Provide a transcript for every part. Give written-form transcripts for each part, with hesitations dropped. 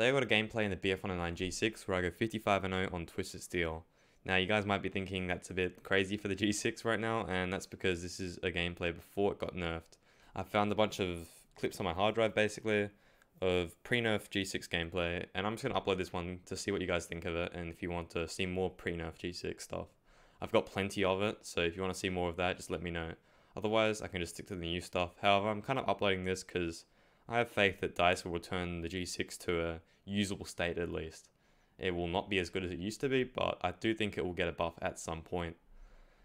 Today I got a gameplay in the BF109 G6 where I go 55-0 on Twisted Steel. Now you guys might be thinking that's a bit crazy for the G6 right now, and that's because this is a gameplay before it got nerfed. I found a bunch of clips on my hard drive basically of pre-nerf G6 gameplay, and I'm just going to upload this one to see what you guys think of it, and if you want to see more pre-nerf G6 stuff. I've got plenty of it, so if you want to see more of that just let me know. Otherwise I can just stick to the new stuff. However, I'm kind of uploading this because I have faith that DICE will return the G6 to a usable state at least. It will not be as good as it used to be, but I do think it will get a buff at some point.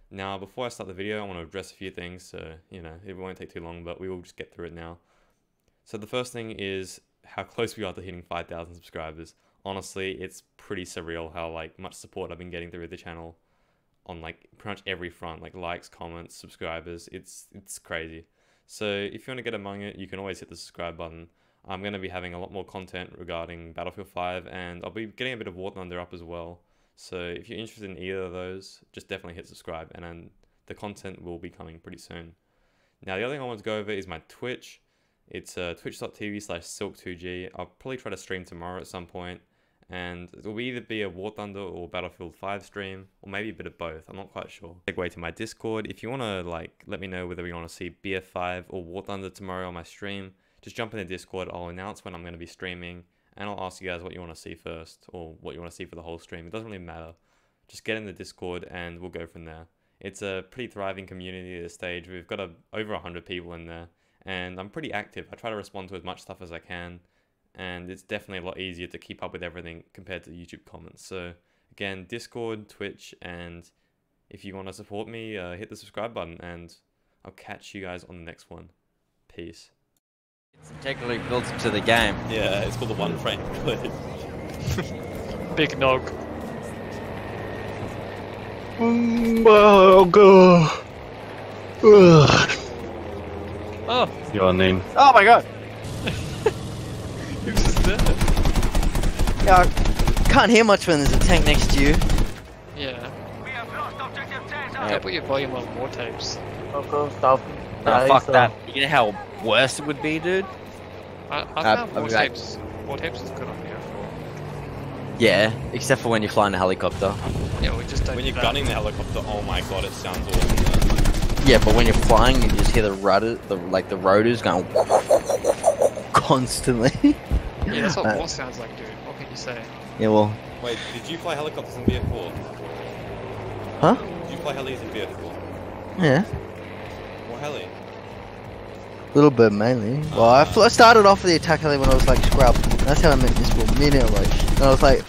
Now, before I start the video, I want to address a few things, so, you know, it won't take too long, but we will just get through it now. So the first thing is how close we are to hitting 5,000 subscribers. Honestly, it's pretty surreal how, like, much support I've been getting through the channel on, like, pretty much every front, like likes, comments, subscribers. It's crazy. So if you want to get among it, you can always hit the subscribe button. I'm going to be having a lot more content regarding Battlefield 5, and I'll be getting a bit of War Thunder up as well. So if you're interested in either of those, just definitely hit subscribe, and then the content will be coming pretty soon. Now the other thing I want to go over is my Twitch. It's twitch.tv/silk2g. I'll probably try to stream tomorrow at some point, and it will either be a War Thunder or Battlefield 5 stream, or maybe a bit of both, I'm not quite sure. Segue to my Discord. If you want to let me know whether you want to see BF5 or War Thunder tomorrow on my stream, just jump in the Discord. I'll announce when I'm going to be streaming, and I'll ask you guys what you want to see first, or what you want to see for the whole stream. It doesn't really matter. Just get in the Discord and we'll go from there. It's a pretty thriving community at this stage. We've got over 100 people in there, and I'm pretty active. I try to respond to as much stuff as I can, and it's definitely a lot easier to keep up with everything compared to YouTube comments. So again, Discord, Twitch, and if you want to support me, hit the subscribe button, and I'll catch you guys on the next one. Peace. It's technically built into the game. Yeah, it's called the one frame clip. Big nog. Oh god. Ugh. Oh. Your name. Oh my god. Yeah, I can't hear much when there's a tank next to you. Yeah. We have lost objective Tanzania. Yeah, put your volume on more tapes. No, fuck that. You know how worse it would be, dude? I found war tapes is good on the F4. Yeah, except for when you're flying a helicopter. Yeah, we just don't. When you're gunning the helicopter, oh my god, it sounds awesome. Though. Yeah, but when you're flying, you just hear the rudder, the rotors going constantly. Yeah, that's what war sounds like, dude. What can you say? Yeah, well... Wait, did you fly helicopters in BF4? Huh? Did you fly helis in BF4? Yeah. What heli? Little bird mainly. Well, I started off with the attack heli when I was like scrub. That's how I met this one. Me and I was like...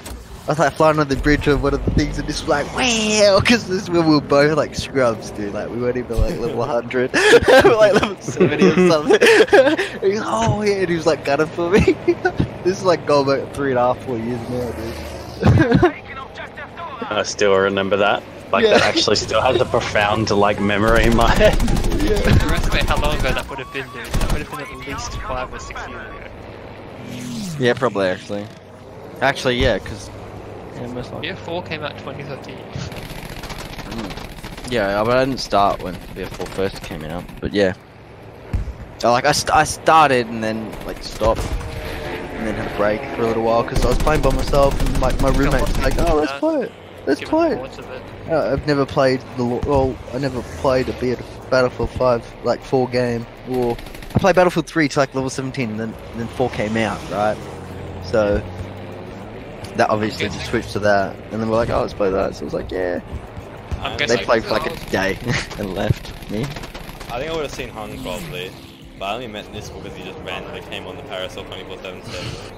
flying on the bridge of one of the things and just like, wow, because this we were both like scrubs, dude. Like we weren't even like level 100, we were like level 70 or something. And he was, oh yeah, and he was like gunning for me. This is like going back 3.5, 4 years now, dude. I still remember that. Like yeah. That actually still has a profound like memory in my head. Yeah. Underestimate how long ago that would have been, dude. That would have been at least 5 or 6 years ago. Yeah, probably actually. Actually, yeah, because. Yeah, most likely. BF4 came out 2013. Mm. Yeah, but I didn't start when BF4 first came out. But yeah, I started and then like stopped and then had a break for a little while because I was playing by myself and like my roommate's like, oh, let's play it, let's play it. I've never played I never played a Battlefield 5 like 4 game, or I played Battlefield 3 to like level 17 and then 4 came out, right? So. That obviously just switched to that, and then we're like, oh, let's play that. So I was like, yeah. They played for like a day and left me. I think I would have seen Hung probably, but I only met this because he just randomly came on the Parasol 24/7 server.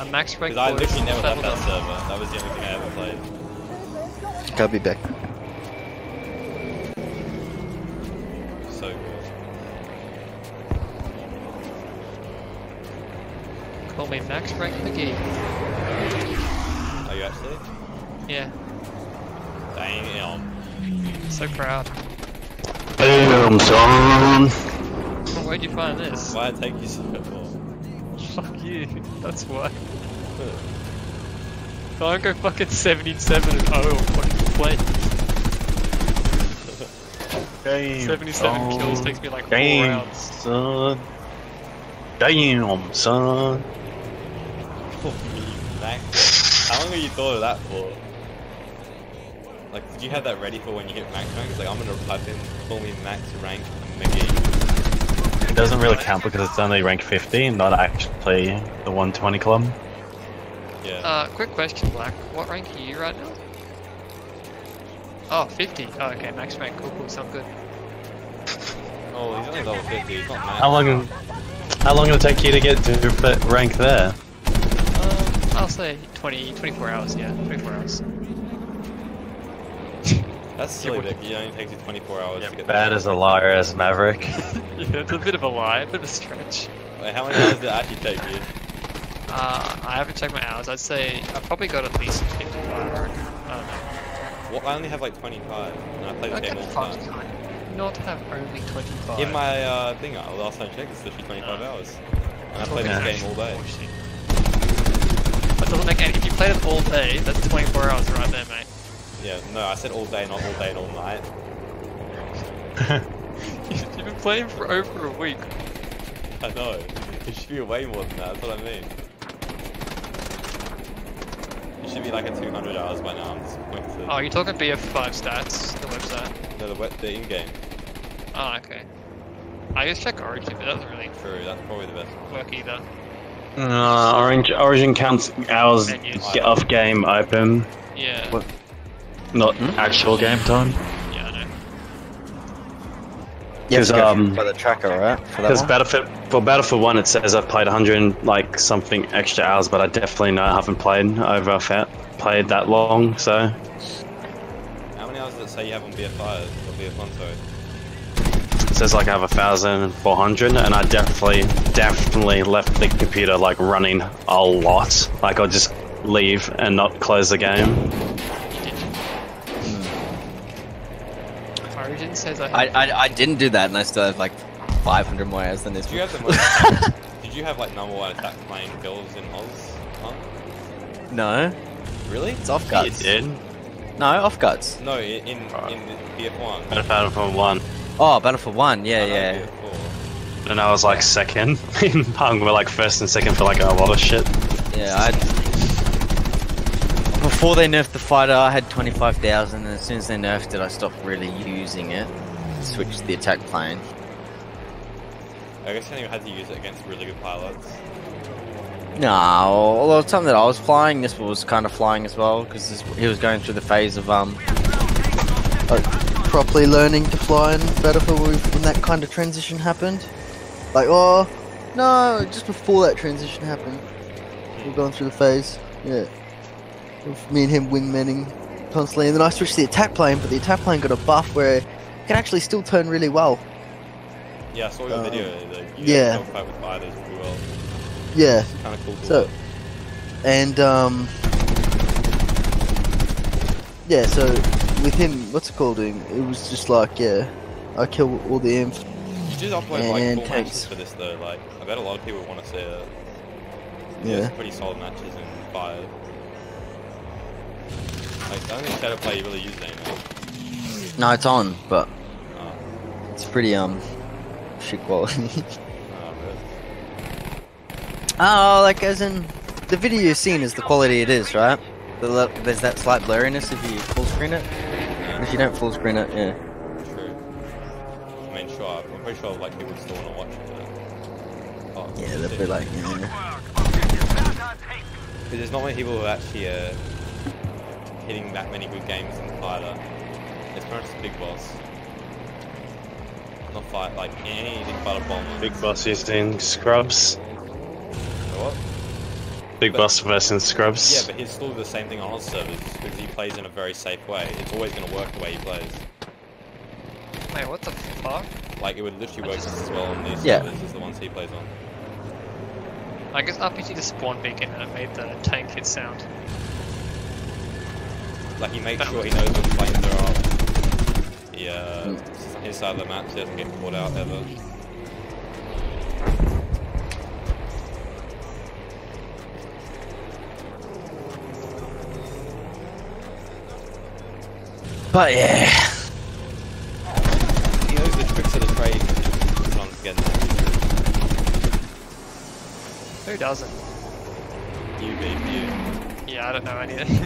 A max break. Because I literally never left that server. That was the only thing I ever played. Can't be back. So good. Call me Max Break McGee. Are you actually? Yeah. Damn. So proud. Damn, son. Where'd you find this? Why'd it take you so long? Fuck you, that's why. I don't go fucking 77 and 0 on fucking play. Damn. 77 son. Kills takes me like 4 rounds. Damn, son. Damn, son. Holy macro. How long have you thought of that for? Like, did you have that ready for when you hit max rank? It's like, I'm gonna type in, call me max rank McGee. It doesn't really count because it's only rank 50, not actually the 120 club. Yeah. Quick question, Black. What rank are you right now? Oh, 50. Oh, okay, max rank. Cool, cool, sound good. Oh, he's only level 50, he's not max. How long will it take you to get to rank there? I'll say 24 hours, yeah, 24 hours. That's silly, Vic. It only takes you 24 hours to get there. Bad as a liar as Maverick. Yeah, it's a bit of a lie, a bit of a stretch. Wait, how many hours did it actually take you? I haven't checked my hours. I'd say I've probably got at least 55, I reckon. I don't know. Well, I only have like 25, and I play the game all the time. Time. Not have only 25. In my thing, last time I checked, it's literally 25 hours. And I play this game all day. That doesn't make any. If you played it all day, that's 24 hours right there, mate. Yeah, no, I said all day, not all day and all night. You've been playing for over a week. I know. It should be way more than that, that's what I mean. It should be like at 200 hours by now, I'm disappointed. Oh, you're talking BF5 stats, the website? No, the in-game. Oh, okay. I guess check Origin, but that's really... True, that's probably the best work either. Origin counts hours off game open. Yeah. What? Not actual game time. Yeah, I know. Because for the tracker, right? Because Battlefield 1, it says I've played 100 like something extra hours, but I definitely know I haven't played played that long. So. How many hours does it say you have on BF5 or BF1? Sorry. It says like I have 1,400, and I definitely left the computer like running a lot. Like I'll just leave and not close the game. I didn't do that, and I still have like 500 more hours than this. Did you have the most? Did you have like #1 attack playing Bills in Oz? Huh? No. Really? It's off guts. You did? No, off guts. No, in BF1. Battlefield 1. Oh, Battlefield 1. Yeah, yeah. BF4. And I was like second. Hung were like first and second for like a lot of shit. Yeah, Before they nerfed the fighter, I had 25,000, and as soon as they nerfed it, I stopped really using it. Switched to the attack plane. I guess you had to use it against really good pilots. No, although the time that I was flying, this was kind of flying as well, because he was going through the phase of like, properly learning to fly in Battlefield when that kind of transition happened. Like, oh, no, just before that transition happened, we were going through the phase, yeah. Me and him wingmanning constantly, and then I switched to the attack plane, but the attack plane got a buff where it can actually still turn really well. Yeah, I saw your video. Like, you yeah. Fight with fighters pretty well. Yeah. Kind of cool. So, and yeah. So with him, what's it called? Doing it was just like yeah, I kill all the imps. You did upload like 4 matches for this though. Like I bet a lot of people want to see that. Yeah. Some pretty solid matches in 5. Like, I don't think Shadowplay you really use it anymore. No, it's on, but it's pretty shit quality. Oh, like as in the video you're seeing is the quality it is, right? There's that slight blurriness if you full screen it. Yeah. If you don't full screen it, yeah. True. I mean, sure. I'm pretty sure like people still want to watch it. But... Oh, yeah, they'll be like, yeah. Because there's not many people who actually hitting that many good games in Fighter. It's pretty much just Big Boss. Not Fight, like anything but a bomb. Big Boss is in Scrubs. What? Big Boss versus Scrubs. Yeah, but he's still the same thing on his servers because he plays in a very safe way. It's always going to work the way he plays. Wait, what the fuck? Like, it would literally work just as well on these servers as the ones he plays on. I guess RPG to spawn beacon and it made the tank hit sound. Like, he makes sure he knows what planes there are. He, his side of the map, so he doesn't get caught out ever. But yeah. He knows the tricks of the trade. Who doesn't? you, baby? Yeah, I don't know anything.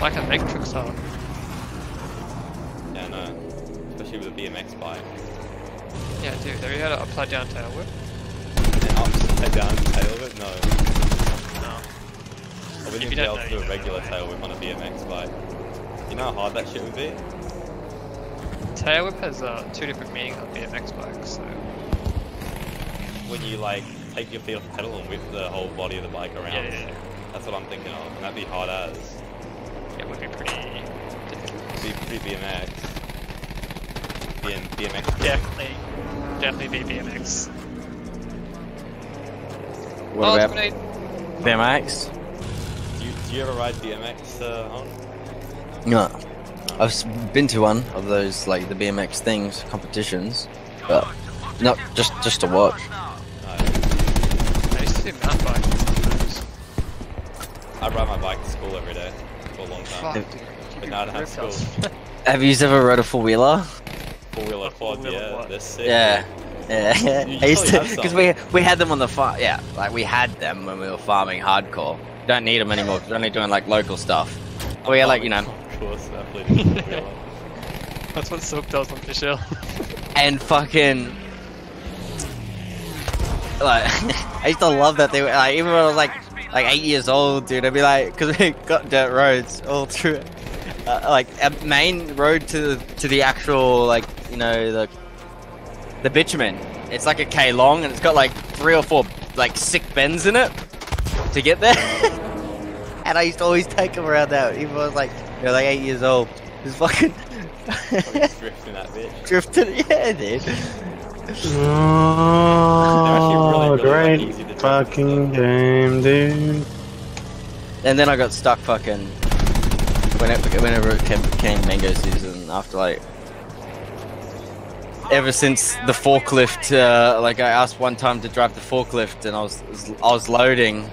Like an electric sound. Yeah, no. Especially with a BMX bike. Yeah, dude, have you had an upside down tailwhip? An upside down tailwhip? No. No. I wouldn't be able to do a regular tailwhip on a BMX bike. You know how hard that shit would be? Tailwhip has two different meanings on BMX bikes, so... When you, like, take your feet off the pedal and whip the whole body of the bike around. Yeah, yeah, yeah. That's what I'm thinking of, and that'd be hard as. It would be pretty difficult. It'd be pretty BMX. BMX. Definitely be BMX. What about BMX? Do you ever ride BMX on? No. I've been to one of those, like, the BMX things, competitions, but not just to watch. I used to do mountain biking sometimes. I ride my bike to school every day for a long time. Fuck, but now I don't have school. Have you ever rode a four-wheeler? Four-wheeler quad, yeah, they're sick. Yeah. Yeah. I used to, because we had them on the farm, yeah, like we had them when we were farming hardcore. Don't need them anymore, we're only doing like local stuff. We had like, you know. Course, that's what Silk does on Michelle. And fucking like I used to love that they were like, even when I was like 8 years old, dude, I'd be like, because we got dirt roads all through it, like a main road to the actual, like, you know, the bitumen. It's like a K long and it's got like 3 or 4 like sick bends in it to get there. And I used to always take them around that, even when I was like, you know, like 8 years old. Just fucking drifting that bitch. Drifting, yeah, dude. Oh, really, really great fucking game, dude. And then I got stuck fucking whenever it came mango season. After like, ever since the forklift, like I asked one time to drive the forklift, and I was loading.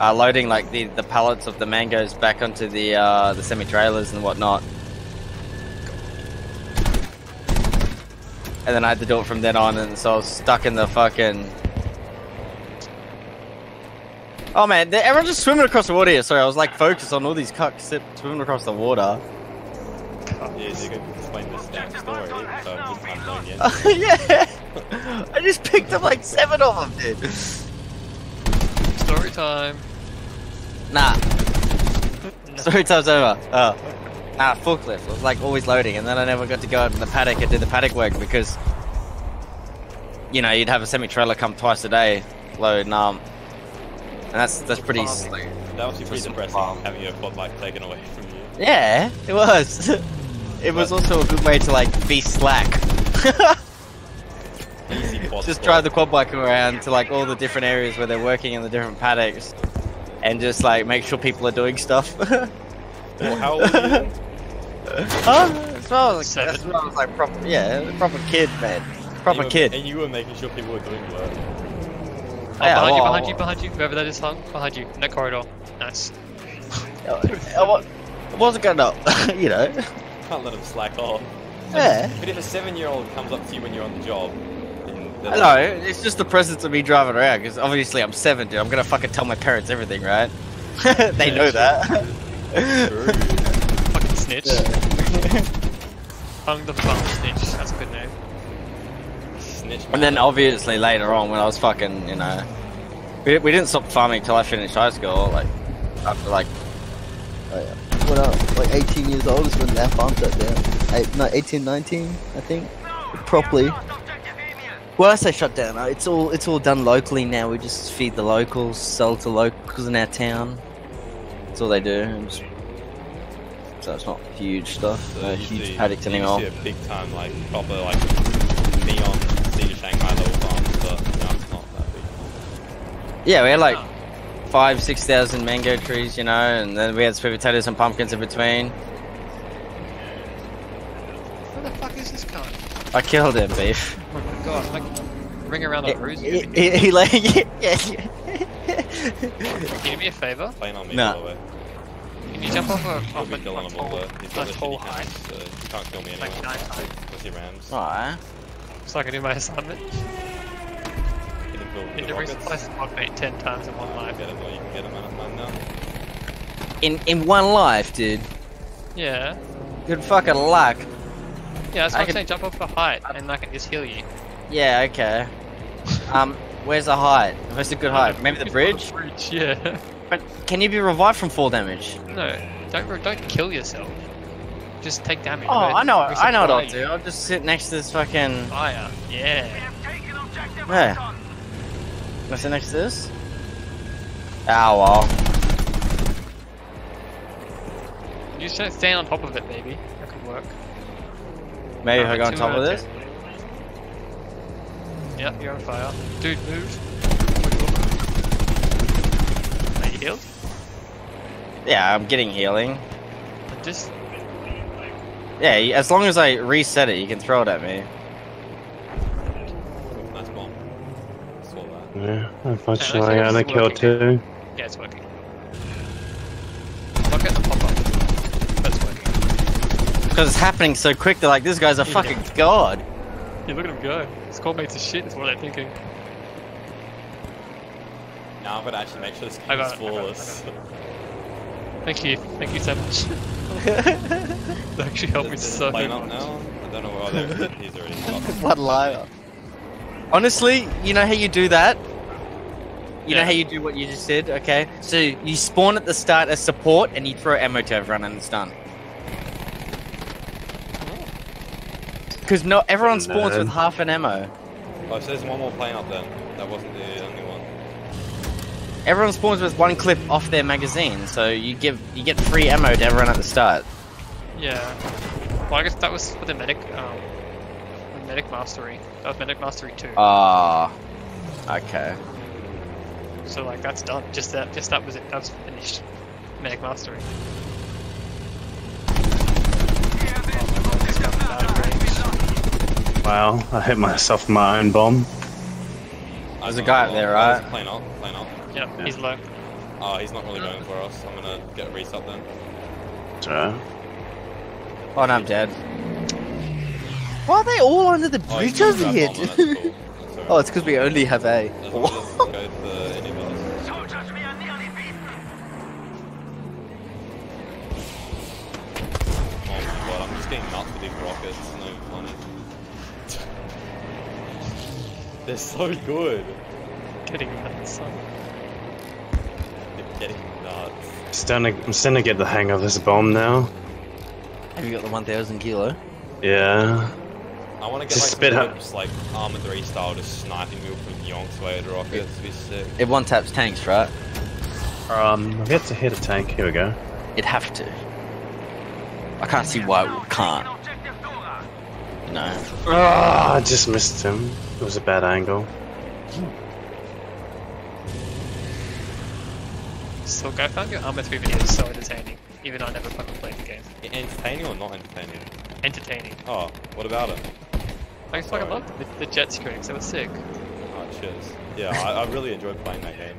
Loading like the pallets of the mangoes back onto the semi-trailers and whatnot, and then I had to do it from then on, and so I was stuck in the fucking. Oh man, everyone's just swimming across the water here. Sorry, I was like focused on all these cucks swimming across the water. Yeah, so you can explain this damn story. So I'm just not knowing yet. Yeah, I just picked up like 7 of them, dude. Story time. Nah. Story time's over. Oh. Nah, forklift. I was like always loading, and then I never got to go out in the paddock and do the paddock work because, you know, you'd have a semi-trailer come twice a day, load, and that's pretty. That was pretty depressing, having your quad bike taken away from you. Yeah, it was. It was also a good way to like be slack. Just drive the quad bike around to like all the different areas where they're working in the different paddocks, and just like make sure people are doing stuff. Well, how old are you? Huh? That's when I was like proper, yeah, proper kid, man, proper kid. And you were making sure people were doing work. Oh, yeah, behind you, wherever that is hung, behind you, in that corridor. Nice. I wasn't gonna, you know. Can't let them slack off. Yeah. But if a 7-year-old comes up to you when you're on the job. No, it's just the presence of me driving around, because obviously I'm 7, dude. I'm gonna fucking tell my parents everything, right? They yeah, know true. That. Fucking snitch. Yeah. Hung the bum snitch, that's a good name. Snitch. Man. And then obviously later on, when I was fucking, you know... We didn't stop farming till I finished high school, like... After like... When I was like 18 years old is when that farm shut down. 18, 19, I think. Properly. Well, I say shut down. It's all done locally now. We just feed the locals, sell to locals in our town. That's all they do. So it's not huge stuff. So huge paddocks anymore. You see a big time, like proper, like neon cedar Shanghai level farm, but no, it's not that big. Yeah, we had like 5,000-6,000 mango trees, you know, and then we had sweet potatoes and pumpkins in between. Where the fuck is this guy? I killed him, Beef. Oh my god, like, ring around a bruise. He like, yeah. Can you do me a favour? Playing on me nah. All the way. Can you jump off a tall height? So you can't kill me anymore. Like 9 height. With your rams. Alright. So I can do my assignment. Get him the rockets. I spawned 10 times in one life. You can get them out of mine now. In one life, dude. Yeah. Good fucking luck. Yeah, that's what I'm saying. Jump off the height, and I can just heal you. Yeah. Okay. Where's the height? Where's a good height? Maybe the bridge. Bridge. Yeah. But can you be revived from fall damage? No. Don't kill yourself. Just take damage. Oh, right? I know what I'll do. I'll just sit next to this fucking fire. Yeah. Where? Can I sit next to this? Ah, well. You should stand on top of it, maybe. That could work. Maybe if I go on top of this? Yep, you're on fire. Dude, move. Are you healed? Yeah, I'm getting healing. But just... yeah, as long as I reset it, you can throw it at me. Nice bomb. Yeah, I'm actually on a kill too. Yeah, it's working. Look at the pop up. That's working. Because it's happening so quick, they're like, this guy's a fucking god. Yeah, look at him go. His squadmates are shit, is what they're thinking. Now I'm gonna actually make sure this game is flawless. Thank you so much. That actually helped me so much. Now? I don't know where he's already stopped. What liar. Honestly, you know how you do that? You know how you do what you just did, okay? So you spawn at the start as support and you throw ammo to everyone and it's done. Because not everyone spawns with half an ammo. Oh, so there's one more plane up there. That wasn't the only one. Everyone spawns with one clip off their magazine, so you get free ammo to everyone at the start. Yeah. Well, I guess that was for the medic mastery. That was medic mastery 2. Ah. Okay. So like that's done. Just that was it. That was finished. Medic mastery. Wow! I hit myself with my own bomb. There's a guy up there, right? Plane up. Yeah, he's low. Oh, he's not really going for us. I'm gonna get a reset then. Sure. Oh, and I'm dead. Why are they all under the bridge over here? Cool. Oh, it's because we only have A. Oh my god, I'm just getting nuts with these rockets. No funny. They're so good. Getting nuts. I'm starting to get the hang of this bomb now. Have you got the 1,000 kilo? Yeah. I want to get just like clips, like Armor 3 style, just sniping people from Yonk's way at rockets. It'd be sick. It one taps tanks, right? I have to hit a tank. Here we go. It'd have to. I can't see why it can't. No. Ah, I just missed him. It was a bad angle. So I found your Armor 3 video so entertaining, even though I never fucking played the game. Entertaining or not entertaining? Entertaining. Oh, what about it? I just fucking loved the jet streaks, they were sick. Oh, cheers. Yeah, I really enjoyed playing that game.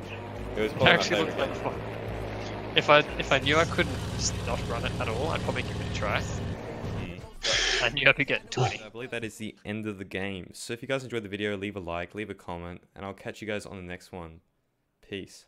It was probably actually my favorite game. If I knew I couldn't just not run it at all, I'd probably give it a try. I knew I could get 20. I believe that is the end of the game. So if you guys enjoyed the video, leave a like, leave a comment, and I'll catch you guys on the next one. Peace.